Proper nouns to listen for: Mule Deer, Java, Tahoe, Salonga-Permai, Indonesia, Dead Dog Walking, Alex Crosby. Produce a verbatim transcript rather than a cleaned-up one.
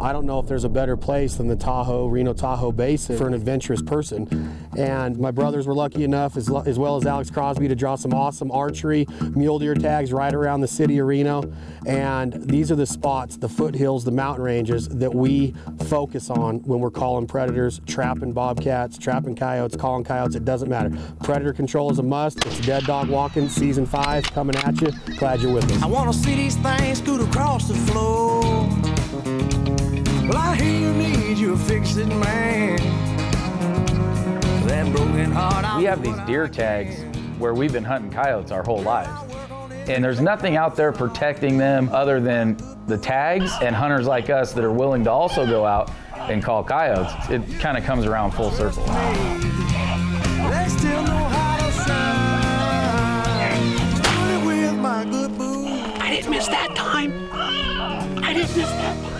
I don't know if there's a better place than the Tahoe, Reno Tahoe Basin for an adventurous person. And my brothers were lucky enough, as, as well as Alex Crosby, to draw some awesome archery, mule deer tags right around the city of Reno. And these are the spots, the foothills, the mountain ranges that we focus on when we're calling predators, trapping bobcats, trapping coyotes, calling coyotes, it doesn't matter. Predator control is a must. It's Dead Dog Walking, season five, coming at you. Glad you're with us. I want to see these things scoot across the floor. Well, I hear you need you a fix-it man. That broken heart. We have these deer tags where we've been hunting coyotes our whole lives. And there's nothing out there protecting them other than the tags and hunters like us that are willing to also go out and call coyotes. It kind of comes around full circle. They still know how to shine. I didn't miss that time. I didn't miss that time.